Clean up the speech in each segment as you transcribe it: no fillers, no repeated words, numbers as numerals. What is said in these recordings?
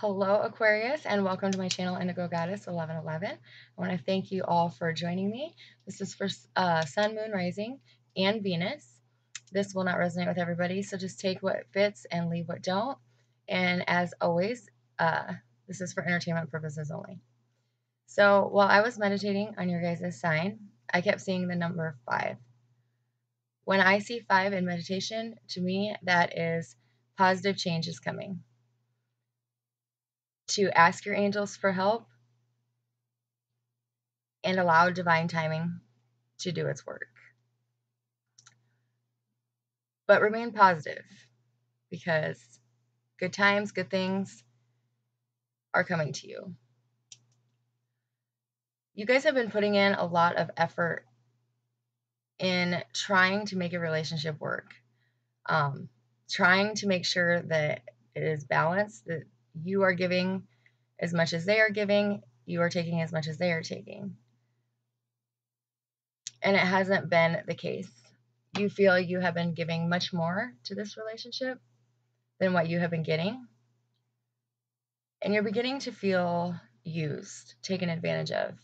Hello Aquarius, and welcome to my channel Indigo Goddess 1111. I want to thank you all for joining me. This is for Sun, Moon, Rising, and Venus. This will not resonate with everybody, so just take what fits and leave what don't. And as always, this is for entertainment purposes only. So while I was meditating on your guys' sign, I kept seeing the number 5. When I see 5 in meditation, to me that is positive change is coming. To ask your angels for help and allow divine timing to do its work. But remain positive, because good times, good things are coming to you. You guys have been putting in a lot of effort in trying to make a relationship work, trying to make sure that it is balanced, that you are giving as much as they are giving. You are taking as much as they are taking. And it hasn't been the case. You feel you have been giving much more to this relationship than what you have been getting. And you're beginning to feel used, taken advantage of,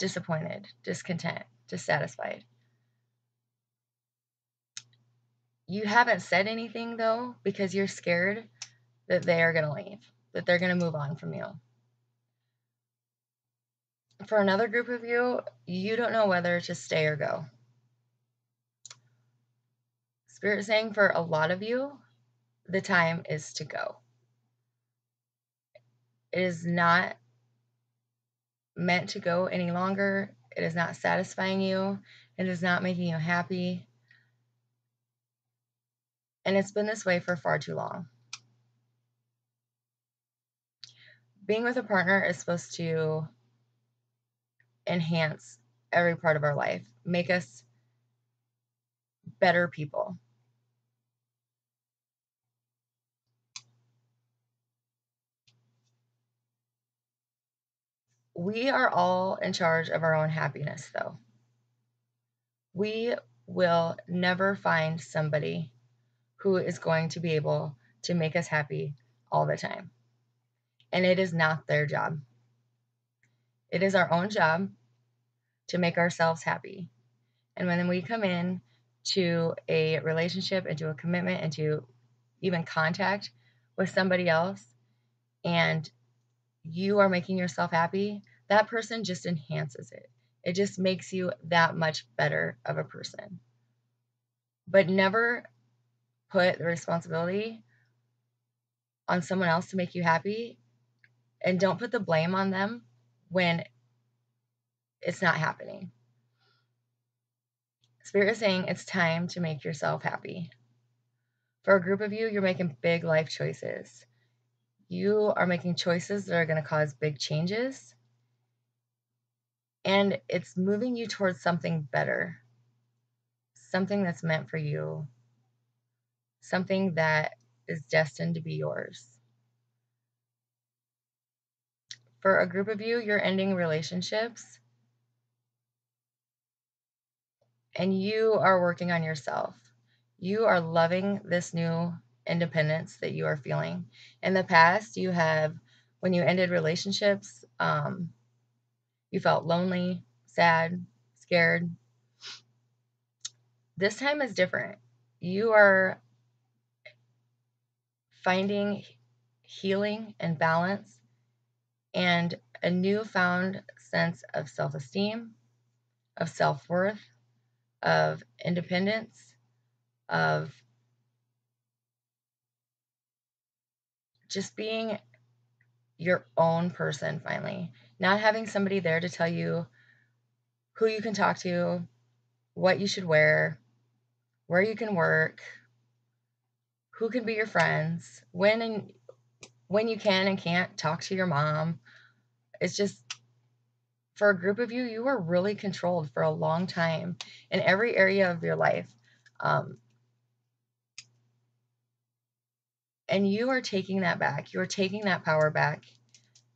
disappointed, discontent, dissatisfied. You haven't said anything, though, because you're scared that they are going to leave, that they're going to move on from you. For another group of you, you don't know whether to stay or go. Spirit is saying for a lot of you, the time is to go. It is not meant to go any longer. It is not satisfying you. It is not making you happy. And it's been this way for far too long. Being with a partner is supposed to enhance every part of our life, make us better people. We are all in charge of our own happiness, though. We will never find somebody who is going to be able to make us happy all the time. And it is not their job. It is our own job to make ourselves happy. And when we come in to a relationship, into a commitment, into even contact with somebody else, and you are making yourself happy, that person just enhances it. It just makes you that much better of a person. But never put the responsibility on someone else to make you happy. And don't put the blame on them when it's not happening. Spirit is saying it's time to make yourself happy. For a group of you, you're making big life choices. You are making choices that are going to cause big changes. And it's moving you towards something better. Something that's meant for you. Something that is destined to be yours. For a group of you, you're ending relationships and you are working on yourself. You are loving this new independence that you are feeling. In the past, you have, when you ended relationships, you felt lonely, sad, scared. This time is different. You are finding healing and balance, and a newfound sense of self-esteem, of self-worth, of independence, of just being your own person finally. Not having somebody there to tell you who you can talk to, what you should wear, where you can work, who can be your friends, when you can and can't talk to your mom. It's just, for a group of you, you were really controlled for a long time in every area of your life. And you are taking that back. You are taking that power back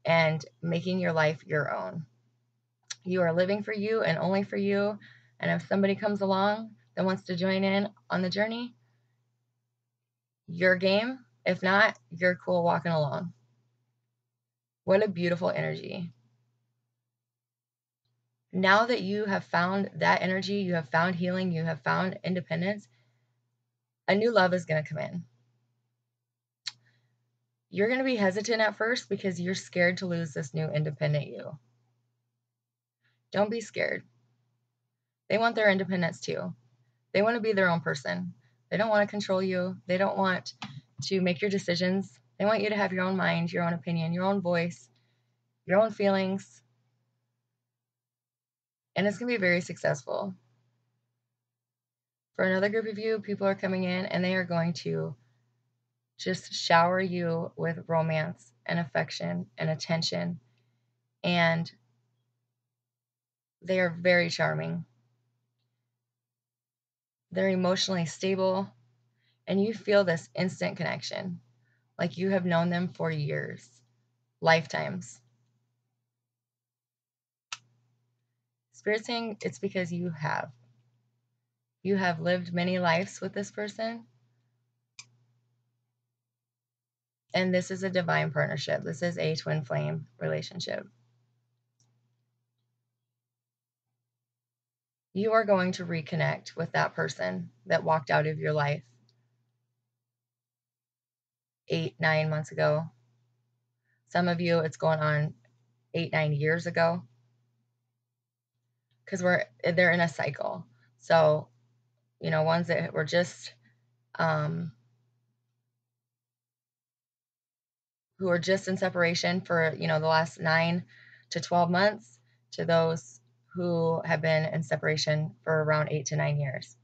and making your life your own. You are living for you and only for you. And if somebody comes along that wants to join in on the journey, your game. If not, you're cool walking along. What a beautiful energy. Now that you have found that energy, you have found healing, you have found independence, a new love is going to come in. You're going to be hesitant at first because you're scared to lose this new independent you. Don't be scared. They want their independence too. They want to be their own person. They don't want to control you. They don't want to make your decisions. They want you to have your own mind, your own opinion, your own voice, your own feelings. And it's going to be very successful. For another group of you, people are coming in and they are going to just shower you with romance and affection and attention. And they are very charming. They're emotionally stable. And you feel this instant connection. Like you have known them for years, lifetimes. Spirit's saying it's because you have. You have lived many lives with this person. And this is a divine partnership. This is a twin flame relationship. You are going to reconnect with that person that walked out of your life 8-9 months ago. Some of you, it's going on 8-9 years ago. Because they're in a cycle. So, you know, ones that were just, who are just in separation for, you know, the last 9 to 12 months, to those who have been in separation for around 8 to 9 years.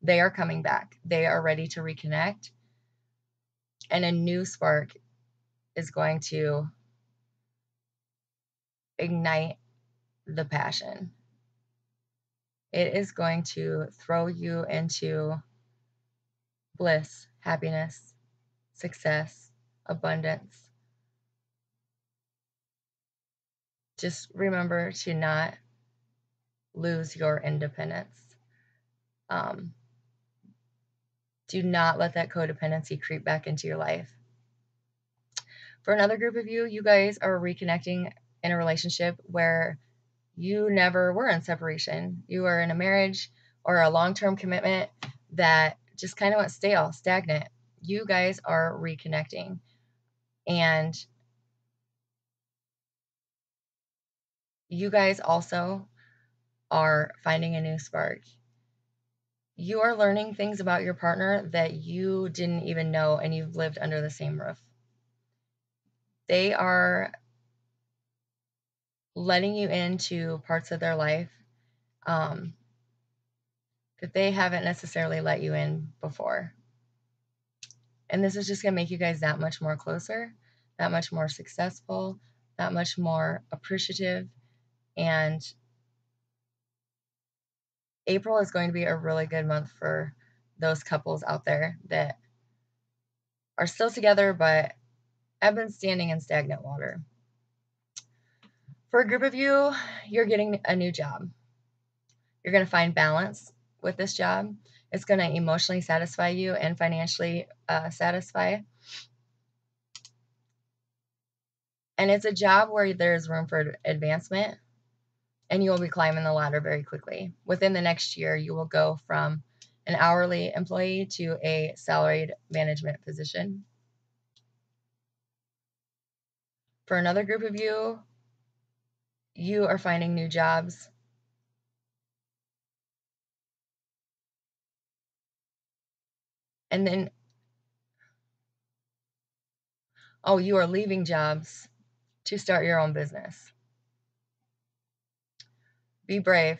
They are coming back. They are ready to reconnect. And a new spark is going to ignite the passion. It is going to throw you into bliss, happiness, success, abundance. Just remember to not lose your independence. Do not let that codependency creep back into your life. For another group of you, you guys are reconnecting in a relationship where you never were in separation. You are in a marriage or a long-term commitment that just kind of went stale, stagnant. You guys are reconnecting. And you guys also are finding a new spark. You are learning things about your partner that you didn't even know, and you've lived under the same roof. They are letting you into parts of their life that they haven't necessarily let you in before. And this is just going to make you guys that much more closer, that much more successful, that much more appreciative, and April is going to be a really good month for those couples out there that are still together but have been standing in stagnant water. For a group of you, you're getting a new job. You're going to find balance with this job. It's going to emotionally satisfy you and financially satisfy. And it's a job where there's room for advancement. And you will be climbing the ladder very quickly. Within the next year, you will go from an hourly employee to a salaried management position. For another group of you, you are finding new jobs. And then, oh, you are leaving jobs to start your own business. Be brave.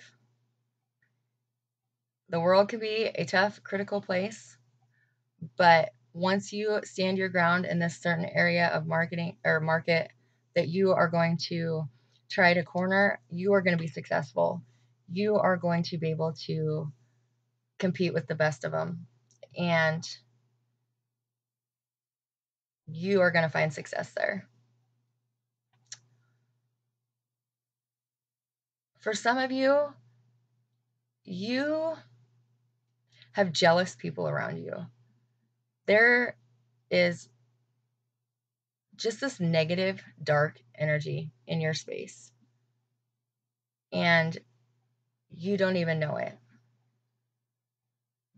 The world can be a tough, critical place, but once you stand your ground in this certain area of marketing or market that you are going to try to corner, you are going to be successful. You are going to be able to compete with the best of them, and you are going to find success there. For some of you, you have jealous people around you. There is just this negative, dark energy in your space. And you don't even know it.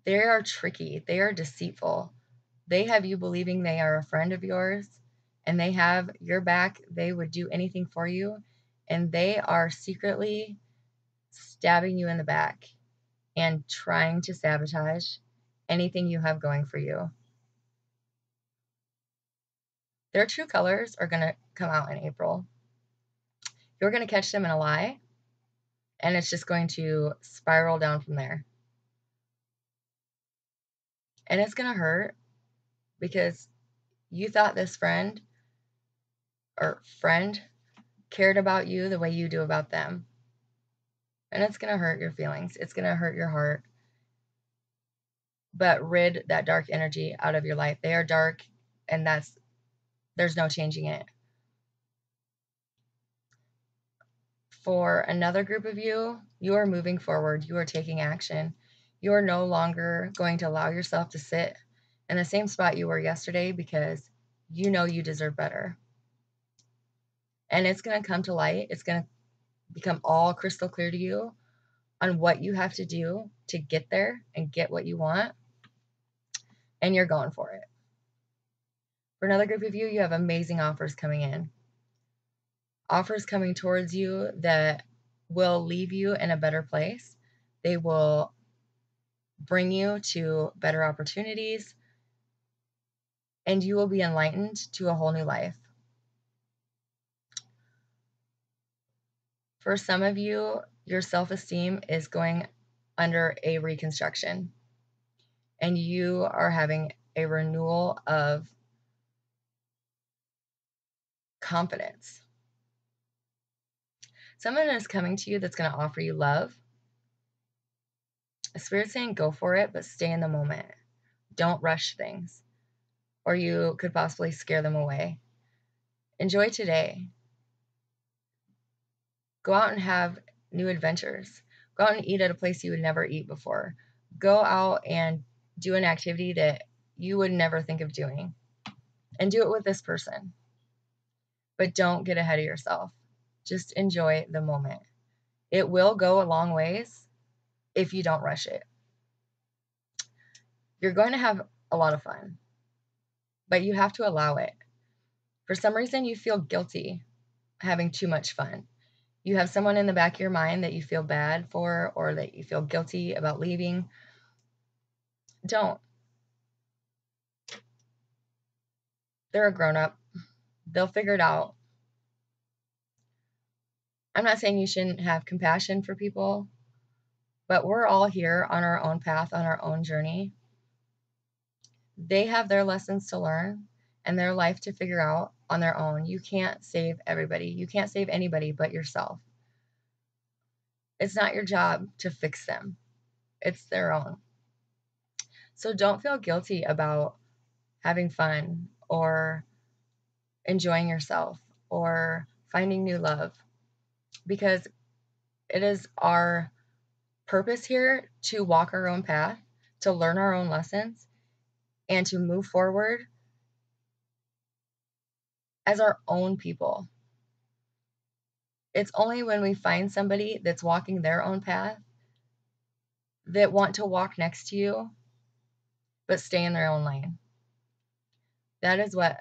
They are tricky. They are deceitful. They have you believing they are a friend of yours and they have your back. They would do anything for you. And they are secretly stabbing you in the back and trying to sabotage anything you have going for you. Their true colors are going to come out in April. You're going to catch them in a lie, and it's just going to spiral down from there. And it's going to hurt because you thought this friend cared about you the way you do about them. And it's going to hurt your feelings. It's going to hurt your heart. But rid that dark energy out of your life. They are dark, and there's no changing it. For another group of you, you are moving forward. You are taking action. You are no longer going to allow yourself to sit in the same spot you were yesterday because you know you deserve better. And it's going to come to light. It's going to become all crystal clear to you on what you have to do to get there and get what you want. And you're going for it. For another group of you, you have amazing offers coming in. Offers coming towards you that will leave you in a better place. They will bring you to better opportunities, and you will be enlightened to a whole new life. For some of you, your self-esteem is going under a reconstruction, and you are having a renewal of confidence. Someone is coming to you that's going to offer you love. A spirit saying go for it, but stay in the moment. Don't rush things, or you could possibly scare them away. Enjoy today. Go out and have new adventures. Go out and eat at a place you would never eat before. Go out and do an activity that you would never think of doing, and do it with this person. But don't get ahead of yourself. Just enjoy the moment. It will go a long ways if you don't rush it. You're going to have a lot of fun, but you have to allow it. For some reason, you feel guilty having too much fun. You have someone in the back of your mind that you feel bad for, or that you feel guilty about leaving. Don't. They're a grown-up. They'll figure it out. I'm not saying you shouldn't have compassion for people, but we're all here on our own path, on our own journey. They have their lessons to learn and their life to figure out on their own. You can't save everybody. You can't save anybody but yourself. It's not your job to fix them. It's their own. So don't feel guilty about having fun or enjoying yourself or finding new love, because it is our purpose here to walk our own path, to learn our own lessons, and to move forward as our own people. It's only when we find somebody that's walking their own path that want to walk next to you but stay in their own lane. That is what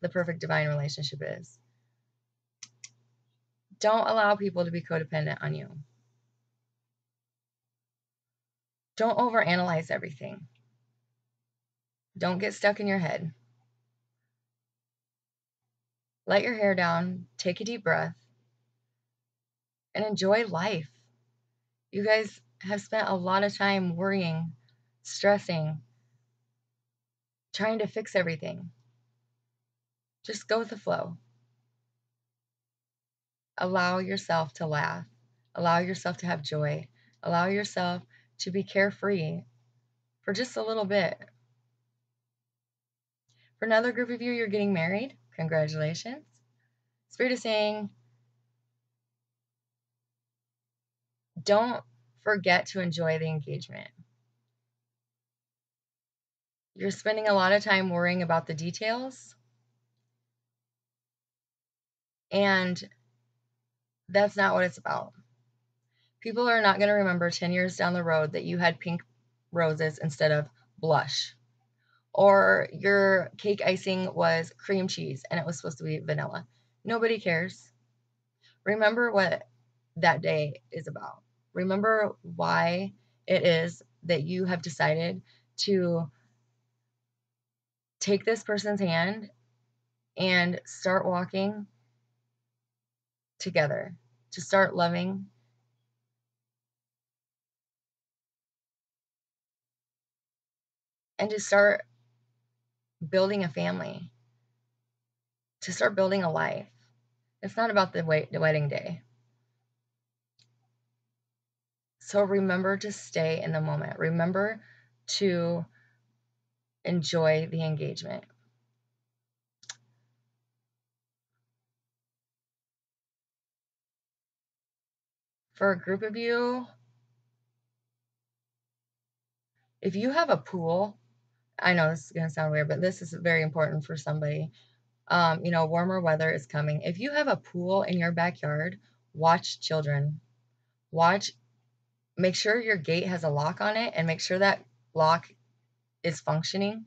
the perfect divine relationship is. Don't allow people to be codependent on you. Don't overanalyze everything. Don't get stuck in your head. Let your hair down, take a deep breath, and enjoy life. You guys have spent a lot of time worrying, stressing, trying to fix everything. Just go with the flow. Allow yourself to laugh. Allow yourself to have joy. Allow yourself to be carefree for just a little bit. For another group of you, you're getting married. Congratulations. Spirit is saying, don't forget to enjoy the engagement. You're spending a lot of time worrying about the details, And that's not what it's about. People are not going to remember 10 years down the road that you had pink roses instead of blush, or your cake icing was cream cheese and it was supposed to be vanilla. Nobody cares. Remember what that day is about. Remember why it is that you have decided to take this person's hand and start walking together, to start loving. And to start building a family, to start building a life. It's not about the wedding day. So remember to stay in the moment. Remember to enjoy the engagement. For a group of you, if you have a pool, I know this is going to sound weird, but this is very important for somebody. You know, warmer weather is coming. If you have a pool in your backyard, watch children. Make sure your gate has a lock on it and make sure that lock is functioning,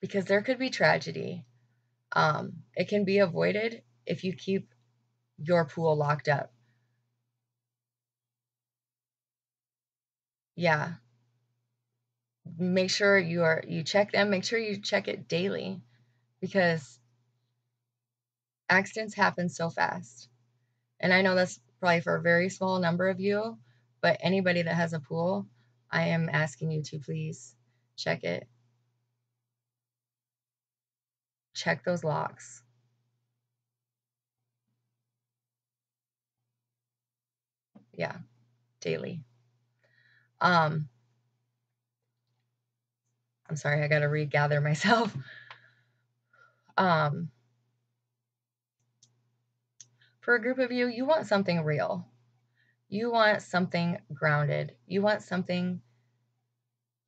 because there could be tragedy. It can be avoided if you keep your pool locked up. Yeah. Make sure you check them. Make sure you check it daily, because accidents happen so fast. And I know that's probably for a very small number of you, but anybody that has a pool, I am asking you to please check it. Check those locks. Yeah, daily. I'm sorry, I got to regather myself. For a group of you, you want something real. You want something grounded. You want something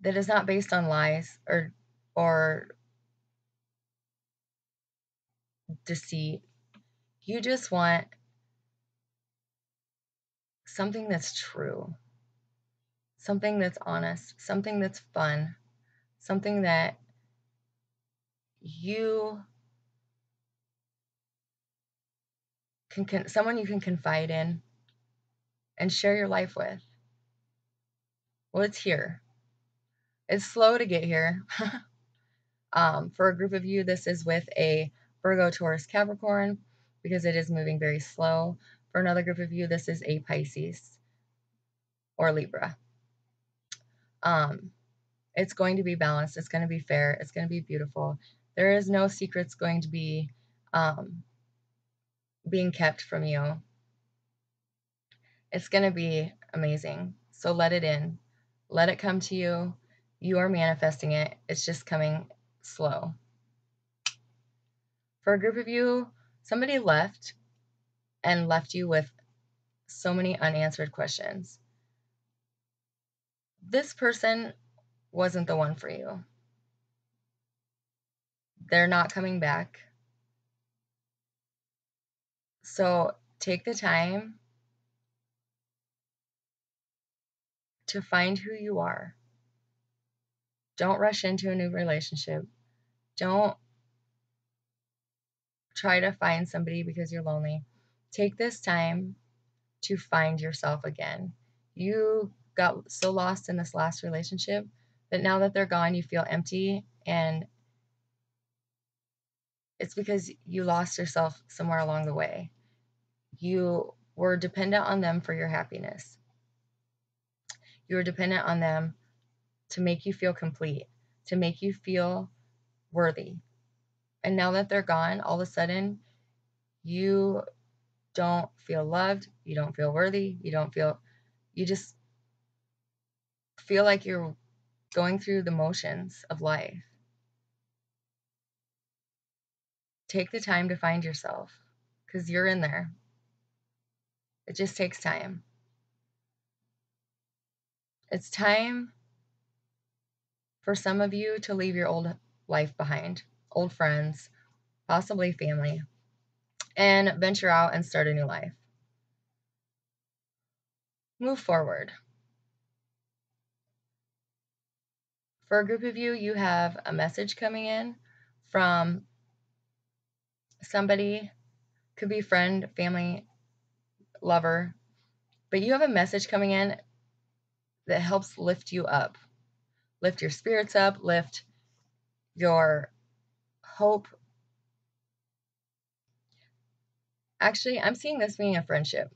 that is not based on lies or deceit. You just want something that's true, something that's honest, something that's fun. Something that you can, someone you can confide in and share your life with. Well, it's here. It's slow to get here. For a group of you, this is with a Virgo, Taurus, Capricorn, because it is moving very slow. For another group of you, this is a Pisces or Libra. It's going to be balanced. It's going to be fair. It's going to be beautiful. There is no secrets going to be being kept from you. It's going to be amazing. So let it in. Let it come to you. You are manifesting it. It's just coming slow. For a group of you, somebody left and left you with so many unanswered questions. This person wasn't the one for you. They're not coming back. So take the time to find who you are. Don't rush into a new relationship. Don't try to find somebody because you're lonely. Take this time to find yourself again. You got so lost in this last relationship, but now that they're gone, you feel empty, and it's because you lost yourself somewhere along the way. You were dependent on them for your happiness. You were dependent on them to make you feel complete, to make you feel worthy. And now that they're gone, all of a sudden, you don't feel loved, you don't feel worthy, you just feel like you're going through the motions of life. Take the time to find yourself, because you're in there. It just takes time. It's time for some of you to leave your old life behind, old friends possibly family, and venture out and start a new life. Move forward. For a group of you, you have a message coming in from somebody, could be friend, family, lover, but you have a message coming in that helps lift you up, lift your spirits up, lift your hope. Actually, I'm seeing this being a friendship.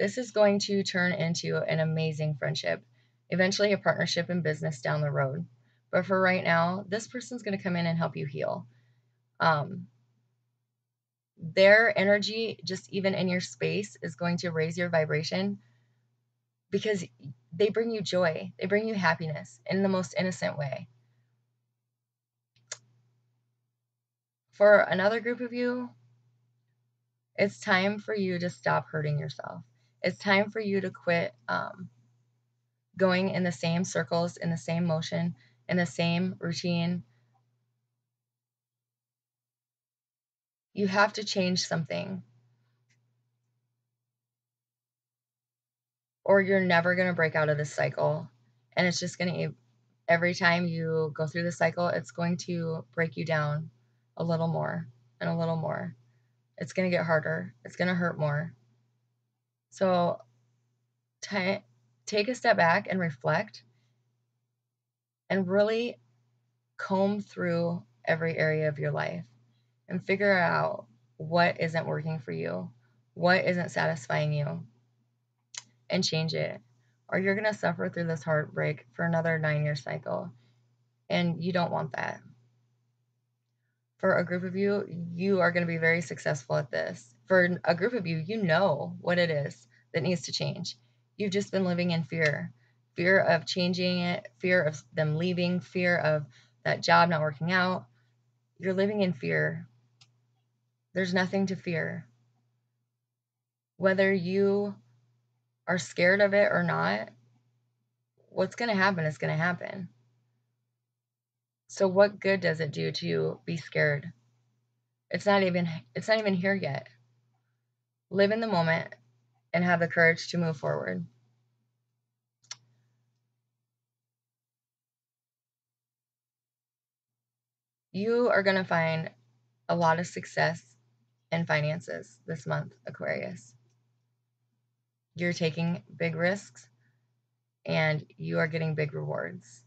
This is going to turn into an amazing friendship, eventually a partnership in business down the road. But for right now, this person's going to come in and help you heal. Their energy, just even in your space, is going to raise your vibration because they bring you joy. They bring you happiness in the most innocent way. For another group of you, it's time for you to stop hurting yourself. It's time for you to quit going in the same circles, in the same motion, in the same routine. You have to change something, or you're never going to break out of this cycle. And it's just going to, every time you go through the cycle, it's going to break you down a little more and a little more. It's going to get harder. It's going to hurt more. So take a step back and reflect and really comb through every area of your life and figure out what isn't working for you, what isn't satisfying you, and change it. Or you're going to suffer through this heartbreak for another 9-year cycle, and you don't want that. For a group of you, you are going to be very successful at this. For a group of you, you know what it is that needs to change. You've just been living in fear. Fear of changing it, fear of them leaving, fear of that job not working out. You're living in fear. There's nothing to fear. Whether you are scared of it or not, what's going to happen is going to happen. So what good does it do to be scared? It's not even here yet. Live in the moment and have the courage to move forward. You are going to find a lot of success in finances this month, Aquarius. You're taking big risks and you are getting big rewards.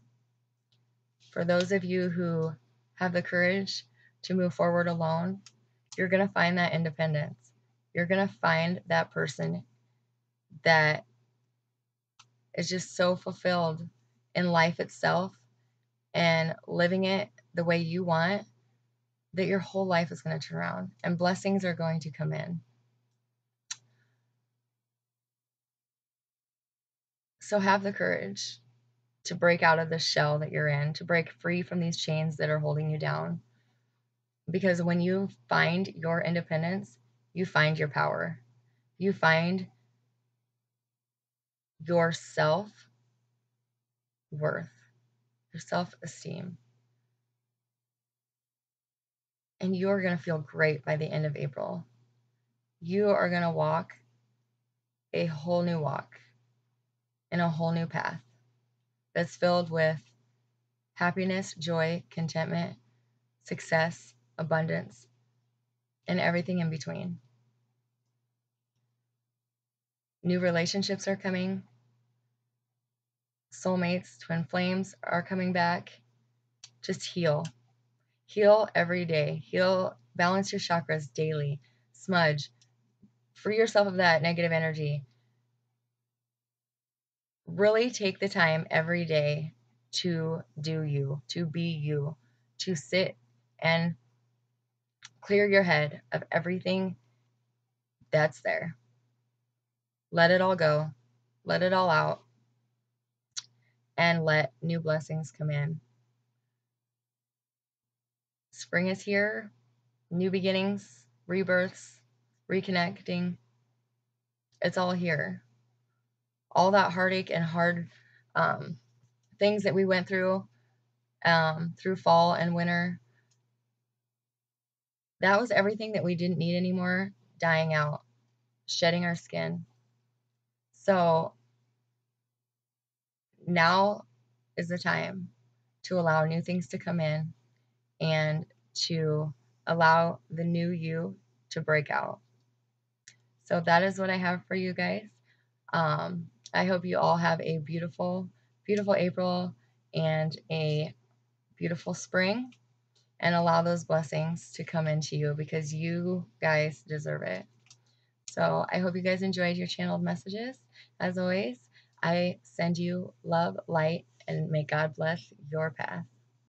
For those of you who have the courage to move forward alone, you're going to find that independence. You're going to find that person that is just so fulfilled in life itself and living it the way you want that your whole life is going to turn around and blessings are going to come in. So have the courage to break out of the shell that you're in, to break free from these chains that are holding you down. Because when you find your independence, you find your power. You find your self-worth, your self-esteem. And you're going to feel great by the end of April. You are going to walk a whole new walk and a whole new path. That's filled with happiness, joy, contentment, success, abundance, and everything in between. New relationships are coming. Soulmates, twin flames are coming back. Just heal. Heal every day. Heal, balance your chakras daily. Smudge. Free yourself of that negative energy. Really take the time every day to do you, to be you, to sit and clear your head of everything that's there. Let it all go. Let it all out. And let new blessings come in. Spring is here. New beginnings, rebirths, reconnecting. It's all here. All that heartache and hard things that we went through fall and winter, That was everything that we didn't need anymore, dying out, shedding our skin. So now is the time to allow new things to come in and to allow the new you to break out. So that is what I have for you guys. I hope you all have a beautiful, beautiful April and a beautiful spring, and allow those blessings to come into you because you guys deserve it. So I hope you guys enjoyed your channeled messages. As always, I send you love, light, and may God bless your path.